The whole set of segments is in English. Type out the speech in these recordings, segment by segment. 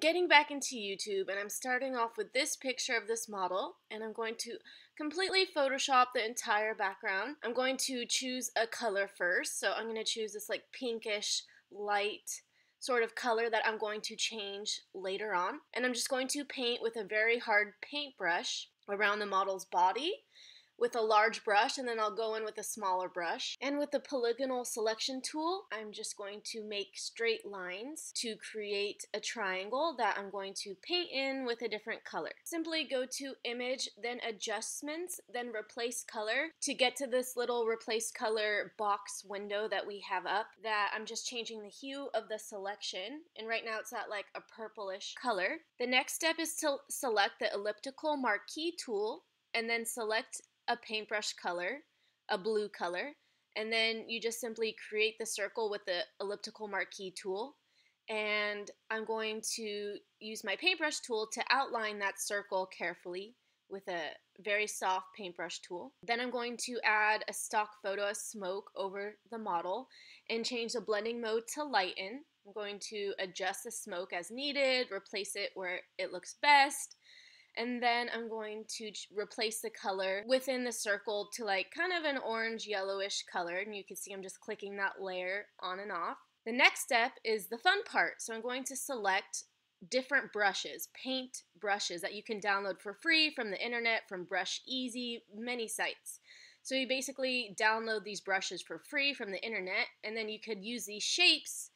Getting back into YouTube, and I'm starting off with this picture of this model, and I'm going to completely Photoshop the entire background. I'm going to choose a color first, so I'm going to choose this like pinkish light sort of color that I'm going to change later on. And I'm just going to paint with a very hard paintbrush around the model's body with a large brush, and then I'll go in with a smaller brush. And with the polygonal selection tool, I'm just going to make straight lines to create a triangle that I'm going to paint in with a different color. Simply go to Image, then Adjustments, then Replace Color to get to this little Replace Color box window that we have up, that I'm just changing the hue of the selection. And right now it's at like a purplish color. The next step is to select the elliptical marquee tool and then select a paintbrush color, a blue color, and then you just simply create the circle with the elliptical marquee tool. And I'm going to use my paintbrush tool to outline that circle carefully with a very soft paintbrush tool. Then I'm going to add a stock photo of smoke over the model and change the blending mode to lighten. I'm going to adjust the smoke as needed, replace it where it looks best, and then I'm going to replace the color within the circle to like kind of an orange yellowish color. And you can see I'm just clicking that layer on and off. The next step is the fun part. So I'm going to select different brushes, paint brushes that you can download for free from the internet, from Brush Easy, many sites. So you basically download these brushes for free from the internet, and then you could use these shapes,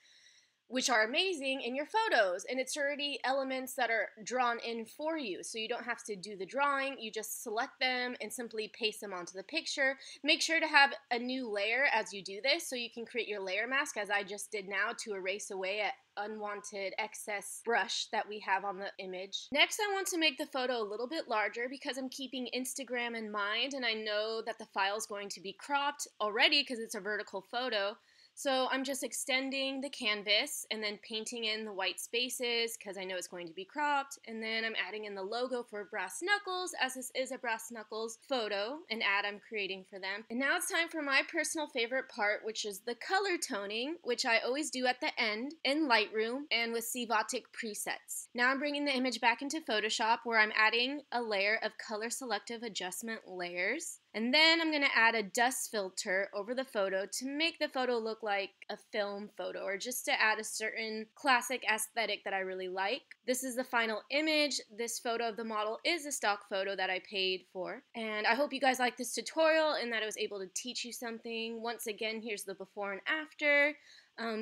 which are amazing, in your photos, and it's already elements that are drawn in for you, so you don't have to do the drawing. You just select them and simply paste them onto the picture. Make sure to have a new layer as you do this, so you can create your layer mask, as I just did now, to erase away at unwanted excess brush that we have on the image. Next, I want to make the photo a little bit larger because I'm keeping Instagram in mind, and I know that the file is going to be cropped already because it's a vertical photo. So I'm just extending the canvas and then painting in the white spaces because I know it's going to be cropped. And then I'm adding in the logo for Brass Knuckles, as this is a Brass Knuckles photo, an ad I'm creating for them. And now it's time for my personal favorite part, which is the color toning, which I always do at the end in Lightroom and with Sivotic presets. Now I'm bringing the image back into Photoshop, where I'm adding a layer of color selective adjustment layers. And then I'm going to add a dust filter over the photo to make the photo look like a film photo, or just to add a certain classic aesthetic that I really like. This is the final image. This photo of the model is a stock photo that I paid for. And I hope you guys like this tutorial and that I was able to teach you something. Once again, here's the before and after.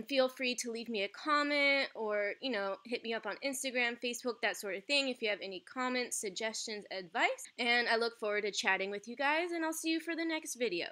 Feel free to leave me a comment, or, you know, hit me up on Instagram, Facebook, that sort of thing, if you have any comments, suggestions, advice. And I look forward to chatting with you guys, and I'll see you for the next video.